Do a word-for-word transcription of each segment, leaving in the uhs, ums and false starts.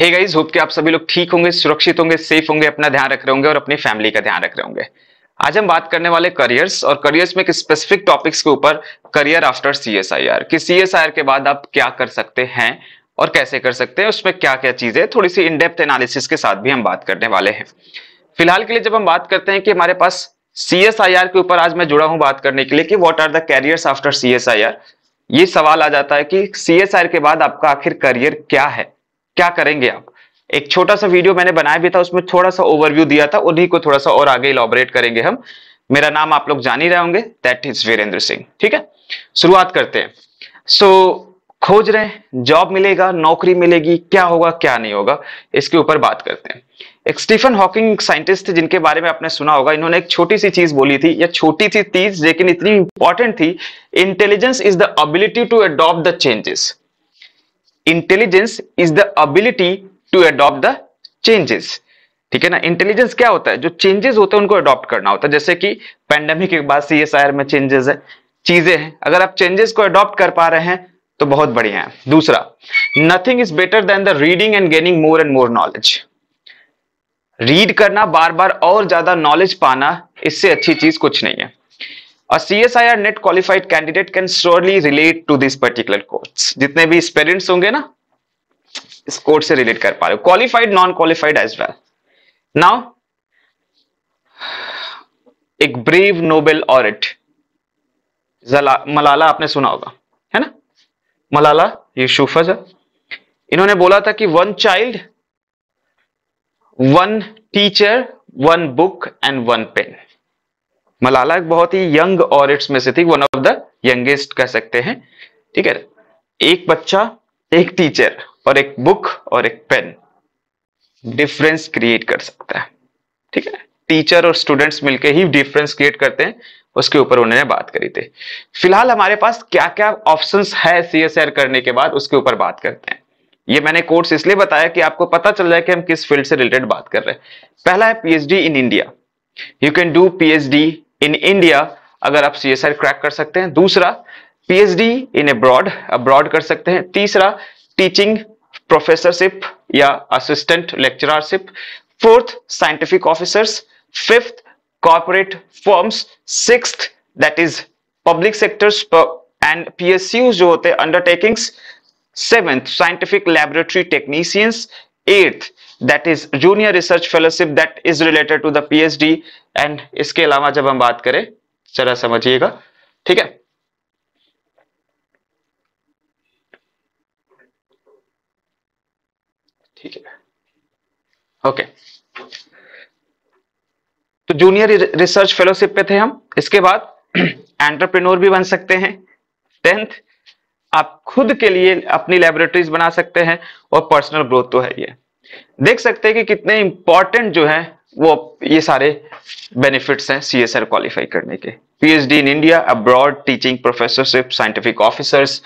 Hey guys, hope कि आप सभी लोग ठीक होंगे, सुरक्षित होंगे, सेफ होंगे, अपना ध्यान रख रहे होंगे और अपनी फैमिली का ध्यान रख रहे होंगे। आज हम बात करने वाले करियर्स और करियर्स में एक स्पेसिफिक टॉपिक्स के ऊपर, करियर आफ्टर सीएसआईआर, कि सीएसआईआर के बाद आप क्या कर सकते हैं और कैसे कर सकते हैं, उसमें क्या क्या चीजें, थोड़ी सी इन डेप्थ एनालिसिस के साथ भी हम बात करने वाले हैं। फिलहाल के लिए जब हम बात करते हैं कि हमारे पास सीएसआईआर के ऊपर आज मैं जुड़ा हूं बात करने के लिए कि what are the careers after CSIR, ये सवाल आ जाता है कि सीएसआईआर के बाद आपका आखिर करियर क्या है, क्या करेंगे आप। एक छोटा सा वीडियो मैंने बनाया भी था, उसमें थोड़ा सा ओवरव्यू दिया था, उन्हीं को थोड़ा सा और आगे इलॉबरेट करेंगे हम। मेरा नाम आप लोग जान ही रहे होंगे, दैट इज वीरेंद्र सिंह। ठीक है, शुरुआत करते हैं। सो so, खोज रहे हैं, जॉब मिलेगा, नौकरी मिलेगी, क्या होगा क्या नहीं होगा, इसके ऊपर बात करते हैं। एक स्टीफन हॉकिंग साइंटिस्ट थे जिनके बारे में आपने सुना होगा, इन्होंने एक छोटी सी चीज बोली थी, या छोटी सी चीज लेकिन इतनी इंपॉर्टेंट थी, intelligence is the ability to adopt the changes. Intelligence is the ability to adopt the changes. ठीक है ना, इंटेलिजेंस क्या होता है, जो चेंजेस होते हैं उनको अडॉप्ट करना होता है। जैसे कि पैंडेमिक के बाद सीएसआईआर में चेंजेस है, चीजें हैं, अगर आप चेंजेस को अडॉप्ट कर पा रहे हैं तो बहुत बढ़िया है। दूसरा, nothing is better than the reading and gaining more and more knowledge. Read करना, बार बार और ज्यादा नॉलेज पाना, इससे अच्छी चीज कुछ नहीं है। और CSIR NET qualified candidate can surely relate to this particular course. जितने भी स्टूडेंट्स होंगे ना, इस कोर्स से रिलेट कर पा रहे हो, qualified, non qualified as well. Now, एक ब्रेव नोबेल ऑरेट, मलाला, आपने सुना होगा, है ना, मलाला यूसुफज़ई, इन्होंने बोला था कि one child, one teacher, one book and one pen. Malala एक बहुत ही यंग ऑरेट्स में से थी, वन ऑफ द यंगेस्ट कह सकते हैं। ठीक है, एक बच्चा, एक टीचर और एक बुक और एक पेन डिफरेंस क्रिएट कर सकता है। ठीक है, टीचर और स्टूडेंट्स मिलके ही डिफरेंस क्रिएट करते हैं, उसके ऊपर उन्होंने बात करी थी। फिलहाल हमारे पास क्या क्या ऑप्शंस है सीएसआईआर करने के बाद, उसके ऊपर बात करते हैं। ये मैंने कोर्स इसलिए बताया कि आपको पता चल जाए कि हम किस फील्ड से रिलेटेड बात कर रहे हैं। पहला है PhD in India, you can do PhD in India अगर आप सीएसआईआर क्रैक कर सकते हैं। दूसरा, पीएचडी इन अब्रॉड, अब्रॉड कर सकते हैं। तीसरा, टीचिंग प्रोफेसरशिप या assistant lecturership. Fourth, scientific officers. Fifth, corporate firms. Sixth, that is public sectors and PSUs जो होते हैं, undertakings. Seventh, scientific laboratory technicians. Eighth, that is junior research fellowship, that is related to the PhD. And इसके अलावा जब हम बात करें, जरा समझिएगा, ठीक है, ठीक है, ओके okay. तो जूनियर रिसर्च फेलोशिप पे थे हम। इसके बाद एंटरप्रेन्योर भी बन सकते हैं। टेंथ, आप खुद के लिए अपनी लैबोरेटरीज बना सकते हैं। और पर्सनल ग्रोथ तो है, ये देख सकते हैं कि कितने इंपॉर्टेंट जो है वो ये सारे बेनिफिट्स हैं सीएसआईआर क्वालिफाई करने के। PhD in India, abroad, teaching professorship, scientific officers,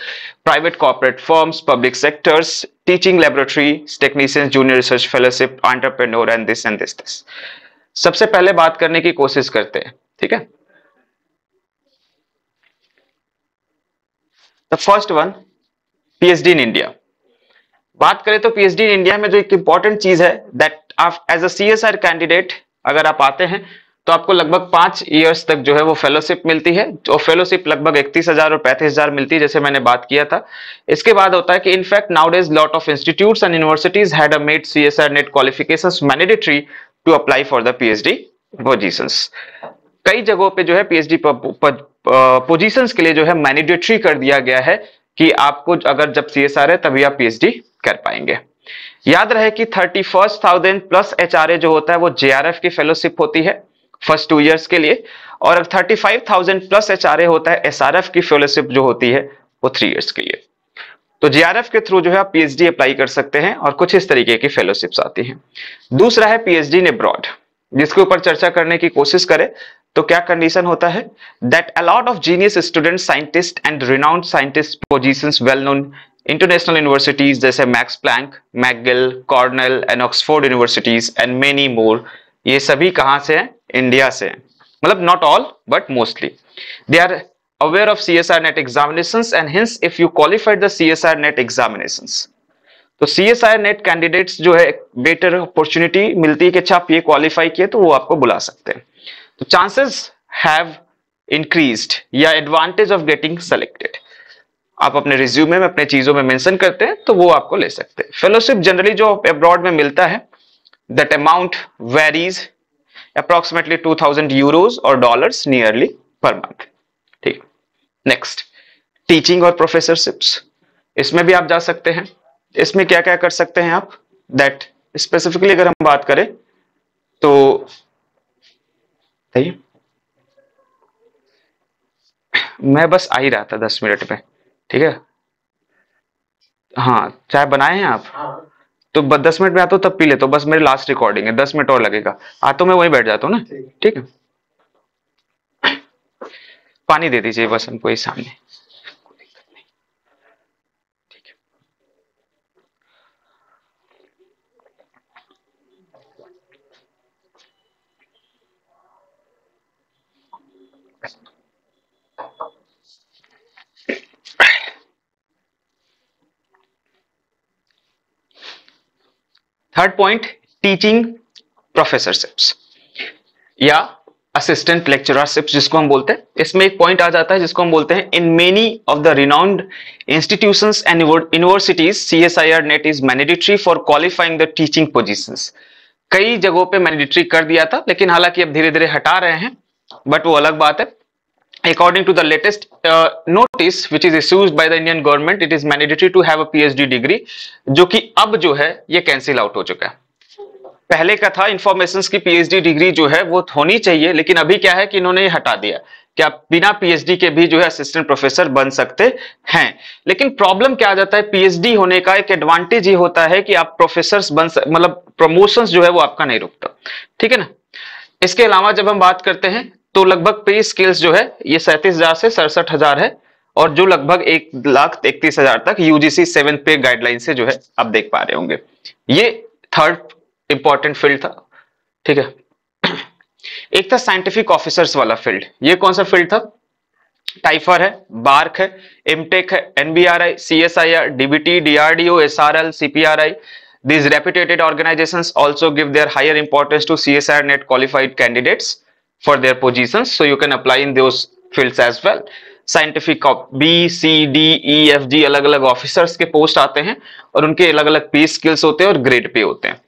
private corporate firms, public sectors, teaching laboratory technicians, junior research fellowship, entrepreneur and this and this this. सबसे पहले बात करने की कोशिश करते हैं, ठीक है। The first one, PhD in India. बात करें तो पीएचडी इन इंडिया में जो एक इंपॉर्टेंट चीज है, दैट आप एज अ सीएसआईआर कैंडिडेट अगर आप आते हैं तो आपको लगभग पांच इयर्स तक जो है वो फेलोशिप मिलती है। जो फेलोशिप लगभग इकतीस हजार और पैंतीस हजार मिलती है, जैसे मैंने बात किया था। इसके बाद होता है कि in fact nowadays lot of institutes and universities had made CSIR NET qualifications mandatory to apply for the PhD positions. कई जगहों पे जो है पीएचडी पोजीशंस के लिए जो है मैंडेटरी कर दिया गया है कि आपको अगर जब सीएसआईआर है तभी आप पीएचडी कर पाएंगे। याद रहे कि thirty first thousand plus HRA जो होता है वो जेआरएफ की फेलोशिप होती है फर्स्ट टू इयर्स के लिए, और thirty five thousand plus HRA होता है एसआरएफ की फेलोशिप जो होती है वो थ्री इयर्स के लिए। तो जेआरएफ के थ्रू जो है आप पीएचडी अप्लाई कर सकते हैं और कुछ इस तरीके की फेलोशिप्स आती हैं। दूसरा है पीएचडी इन अब्रॉड, जिसके ऊपर चर्चा करने की कोशिश करें तो क्या कंडीशन होता है, that a lot of genius student, scientist and renowned scientist positions well known international universities जैसे Max Planck, McGill, Cornell and Oxford universities and many more, ये सभी कहाँ से हैं, इंडिया से हैं। मतलब not all but mostly they are aware of CSIR NET examinations and hence if you qualified the CSIR NET examinations तो C S I NET candidates जो है बेटर अपॉर्चुनिटी मिलती है कि अच्छा आप ये क्वालिफाई किए तो वो आपको बुला सकते हैं। तो चांसेस हैव इंक्रीज्ड या एडवांटेज ऑफ गेटिंग सेलेक्टेड आप अपने रिज्यूमे में अपने चीजों में मेंशन करते हैं तो वो आपको ले सकते हैं। फेलोशिप जनरली जो अब्रॉड में मिलता है that amount varies approximately two thousand euros और डॉलर्स नियरली पर मंथ। ठीक, नेक्स्ट टीचिंग और प्रोफेसरशिप्स, इसमें भी आप जा सकते हैं। इसमें क्या क्या कर सकते हैं आप, दैट स्पेसिफिकली अगर हम बात करें तो बताइए, मैं बस आ ही रहा था दस मिनट में, ठीक है। हाँ, चाय बनाए हैं आप? तो दस मिनट में आता हूँ तब पी ले, तो बस मेरी लास्ट रिकॉर्डिंग है, दस मिनट और लगेगा, आता हूँ मैं वहीं बैठ जाता हूँ ना, ठीक है। पानी दे दीजिए बस हमको ये सामने, कोई दिक्कत नहीं, ठीक है। थर्ड पॉइंट टीचिंग प्रोफेसरशिप्स या असिस्टेंट लेक्चरशिप जिसको हम बोलते हैं। इसमें एक पॉइंट आ जाता है जिसको हम बोलते हैं in many of the renowned institutions and universities CSIR NET is mandatory for qualifying the teaching positions. कई जगहों पे मैंडेटरी कर दिया था लेकिन हालांकि अब धीरे धीरे हटा रहे हैं, बट वो अलग बात है। According to the latest notice which is issues by the Indian government it is mandatory to have a PhD degree, जो कि अब जो है ये कैंसिल आउट हो चुका है। पहले का था इंफॉर्मेशंस की पीएचडी डिग्री जो है वो होनी चाहिए, लेकिन अभी क्या है कि इन्होंने हटा दिया कि आप बिना पीएचडी के भी जो है असिस्टेंट प्रोफेसर बन सकते हैं। लेकिन प्रॉब्लम क्या आ जाता है, पीएचडी होने का एक एडवांटेज ये होता है कि आप प्रोफेसर्स बन मतलब प्रमोशंस जो है वो आपका नहीं रुकता, ठीक है ना। इसके अलावा जब हम बात करते हैं तो लगभग पे स्केल्स जो है ये सैंतीस हजार से सड़सठ हजार है और जो लगभग एक लाख इकतीस हजार तक यूजीसी सेवन पे गाइडलाइन से जो है आप देख पा रहे होंगे। ये थर्ड इंपॉर्टेंट फील्ड था, ठीक है। एक था साइंटिफिक ऑफिसर्स वाला फील्ड, ये कौन सा फील्ड था, टाइफर है, बार्क है, एमटेक है, NBRI, CSIR, DBT, DRDO, SRL, CPRI. These reputed organizations also give their higher importance to C S I R net qualified candidates for their positions, so you can apply in those fields as well. Scientific B C D E F G अलग अलग officers के post आते हैं और उनके अलग अलग पे स्किल्स होते हैं और ग्रेड पे होते हैं।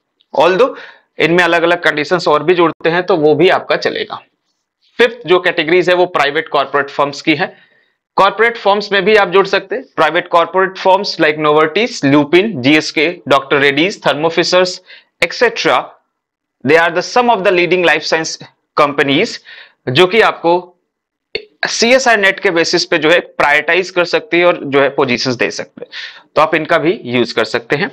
ऑल्दो इनमें अलग अलग कंडीशंस और भी जुड़ते हैं तो वो भी आपका चलेगा। फिफ्थ जो कैटेगरीज है वो प्राइवेट कॉर्पोरेट फर्म्स की है। कॉर्पोरेट फर्म्स में भी आप जुड़ सकते हैं। Private corporate firms like Novartis, Lupin, GSK, doctor Reddy's, Thermo Fishers etcetera, they are the some of the leading life science companies जो कि आपको सीएसआई नेट के बेसिस पे जो है प्रायोरिटाइज कर सकती है और जो है पोजीशंस दे सकते हैं, तो आप इनका भी यूज कर सकते हैं।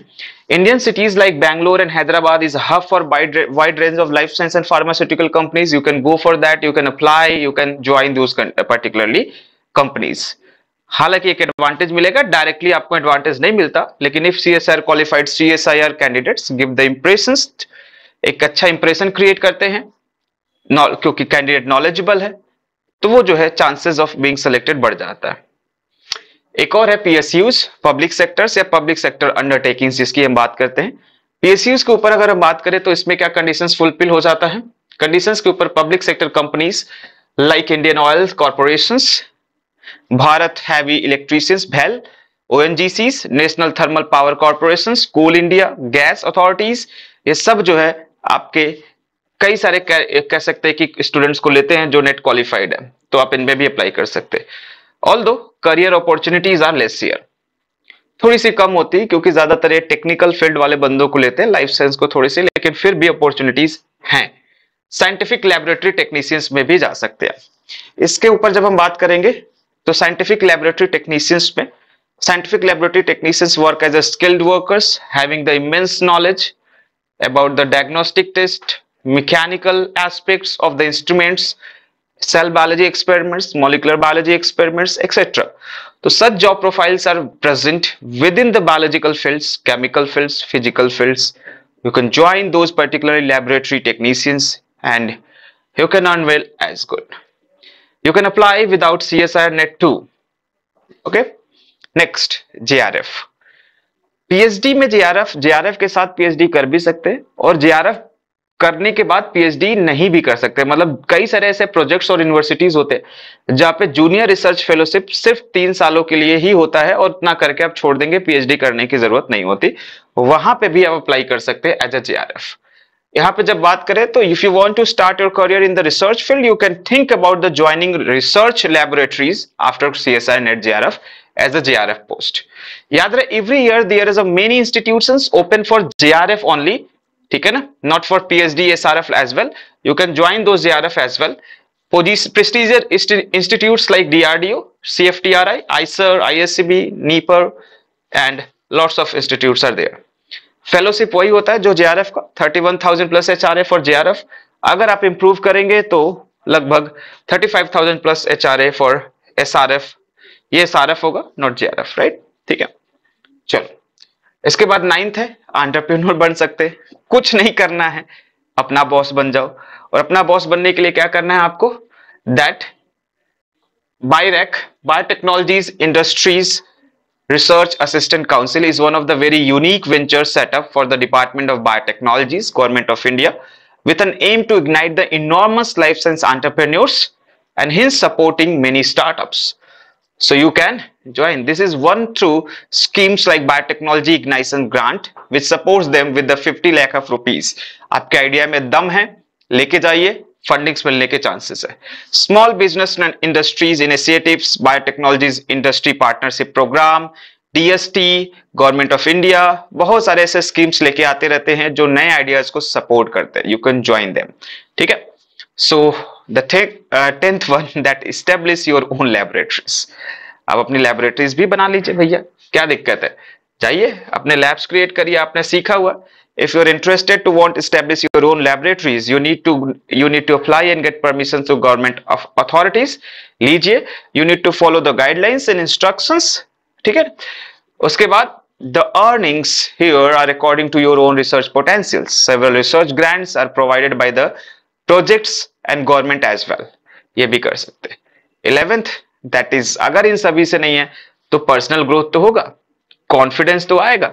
Indian cities like Bangalore and Hyderabad is hub for wide range of life science and pharmaceutical companies, you can go for that, you can apply, you can join those particularly companies. हालांकि एक एडवांटेज मिलेगा, directly आपको advantage नहीं मिलता, लेकिन if CSIR qualified CSIR candidates give the impression, एक अच्छा impression create करते हैं क्योंकि कैंडिडेट नॉलेजेबल है, तो वो जो है चांसेस ऑफ बीइंग सिलेक्टेड बढ़ जाता है। एक और है पीएसयूज, पब्लिक सेक्टर्स या पब्लिक सेक्टर अंडरटेकिंग्स जिसकी हम बात करते हैं। पीएसयूज के ऊपर अगर हम बात करें तो इसमें क्या कंडीशंस फुलफिल हो जाता है, कंडीशंस के ऊपर public sector companies like Indian oil corporations, Bharat heavy electricians भेल, ONGC, national thermal power corporations, coal India, gas authorities, ये सब जो है आपके कई सारे कह, कह सकते हैं कि स्टूडेंट्स को लेते हैं जो नेट क्वालिफाइड है, तो आप इनमें भी अप्लाई कर सकते हैं। Although career opportunities are less here, थोड़ी सी कम होती है क्योंकि ज्यादातर ये टेक्निकल फील्ड वाले बंदों को लेते हैं, लाइफ साइंस को थोड़ी सी, लेकिन फिर भी अपॉर्चुनिटीज हैं। साइंटिफिक लैबोरेटरी टेक्नीशियंस में भी जा सकते हैं। इसके ऊपर जब हम बात करेंगे तो साइंटिफिक लैबोरेटरी टेक्नीशियंस में, scientific laboratory technicians work as a skilled workers having the immense knowledge about the diagnostic test, mechanical aspects of the instruments, cell biology experiments, molecular biology experiments, et cetera. So such job profiles are present within the biological fields, chemical fields, physical fields. You can join those particular laboratory technicians and you can earn well as good. You can apply without C S I R net too. Okay. Next, J R F. PhD में JRF JRF के साथ PhD कर भी सकते हैं और JRF करने के बाद पीएचडी नहीं भी कर सकते। मतलब कई सारे ऐसे प्रोजेक्ट्स और यूनिवर्सिटीज होते हैं जहाँ पे जूनियर रिसर्च फेलोशिप सिर्फ तीन सालों के लिए ही होता है और इतना करके आप छोड़ देंगे, पीएचडी करने की जरूरत नहीं होती, वहां पे भी आप अप्लाई कर सकते हैं एज ए जेआरएफ। यहाँ पे जब बात करें तो if you want to start your career in the research field you can think about the joining research laboratories after CSIR NET JRF as a J R F post. याद रहे every year there is a many institutions open for J R F only, ठीक है ना, not for P H D, S R F as well. You can join those J R F as well. Prestigious institutes like D R D O, C F T R I, I S R, I S C B, N I P R and lots of institutes are there. Fellowship वही होता है जो J R F का thirty one thousand plus H R A for J R F. अगर आप improve करेंगे तो लगभग thirty five thousand plus H R A for S R F. ये S R F होगा, not J R F, right, ठीक है। चलो इसके बाद नाइन्थ है एंटरप्रेन्योर बन सकते, कुछ नहीं करना है, अपना बॉस बन जाओ। और अपना बॉस बनने के लिए क्या करना है आपको, that BIRAC biotechnologies industries research assistant council is one of the very unique venture setup for the department of biotechnologies, government of India, with an aim to ignite the enormous life science entrepreneurs and hence supporting many startups. So you can join. This is one through schemes like biotechnology ignition grant, which supports them with the fifty lakh of rupees. आपके idea में दम है, लेके जाइए, fundings मिलने के chances है. Small business and industries initiatives, biotechnologies industry partnership program, D S T, government of India, बहुत सारे ऐसे स्कीम्स लेके आते रहते हैं जो नए आइडियाज को सपोर्ट करते हैं. You can join them. ठीक है. So the tenth one that establish your own laboratories. आप अपनी laboratories भी बना लीजिए भैया, क्या दिक्कत है, जाइए अपने labs create करिए, आपने सीखा हुआ. If you are interested to want establish your own laboratories, you need to you need to apply and get permission to government of authorities. लीजिए, you need to follow the guidelines and instructions. ठीक है. उसके बाद the earnings here are according to your own research potentials. Several research grants are provided by the projects and government as well, ये भी कर सकते हैं. इलेवेंथ दैट इज अगर इन सभी से नहीं है तो पर्सनल ग्रोथ तो होगा, कॉन्फिडेंस तो आएगा.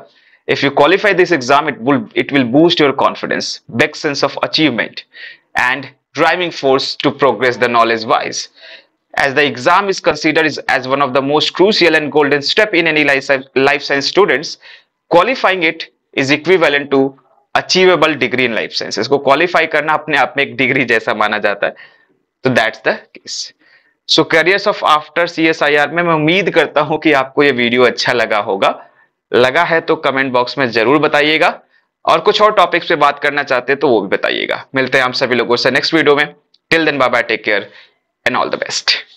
If you qualify this exam it will it will boost your confidence, big sense of achievement and driving force to progress the knowledge wise. As the exam is considered as one of the most crucial and golden step in any life science students, qualifying it is equivalent to achievable degree in life science. इसको qualify करना अपने आप में एक degree जैसा माना जाता है, तो that's the case. So careers of after CSIR में मैं उम्मीद करता हूं कि आपको ये वीडियो अच्छा लगा होगा. लगा है तो कमेंट बॉक्स में जरूर बताइएगा, और कुछ और टॉपिक्स पे बात करना चाहते हैं तो वो भी बताइएगा. मिलते हैं हम सभी लोगों से नेक्स्ट वीडियो में. Till then bye bye, take care and all the best.